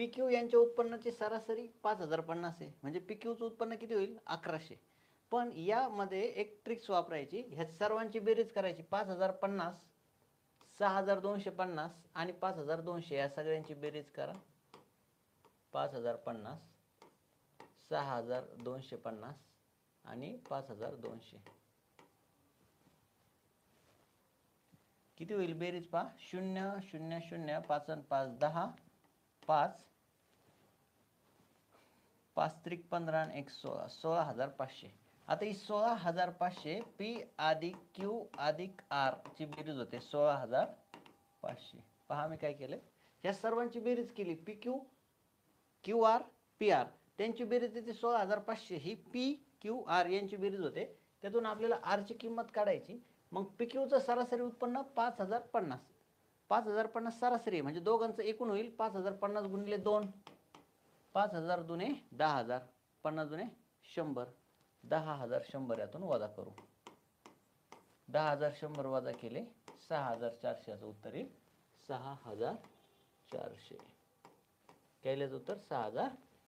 PQ यांच्या उत्पन्नाची सरासरी 5050 आहे, म्हणजे PQचं उत्पन्न किती होईल 1100। पण यामध्ये एक ट्रिक्स वापरायची, ह्या सर्वांची बेरीज करायची, 5050, 6250 आणि 5200 या सगळ्यांची बेरीज करा। 5050, 6250 आणि 5200 किती होईल बेरीज पहा। 0 0 0, 5 आणि 5 10, 5 5 त्रिक 15, 1 16 16,500। आता ही 16,500 P अधिक Q अधिक R ची बेरीज होते 16,500। पहा मी काय केले, या सर्वांची बेरीज केली, PQ QR PR त्यांची बेरीज येते 16,500, ही PQR यांची बेरीज होते, त्यातून आपल्याला R ची किंमत काढायची। मग PQ चं सरासरी उत्पन्न 5050, 5050 सरासरी म्हणजे दोघांचं एकूण होईल 5050 गुणिले 2, 5000 दुणे 10000, 50 दुणे 100, 10100 यातून वजा करू। 10100 वजा केले 6400 असं उत्तर येईल। 6400 केल्याचं उत्तर 6400।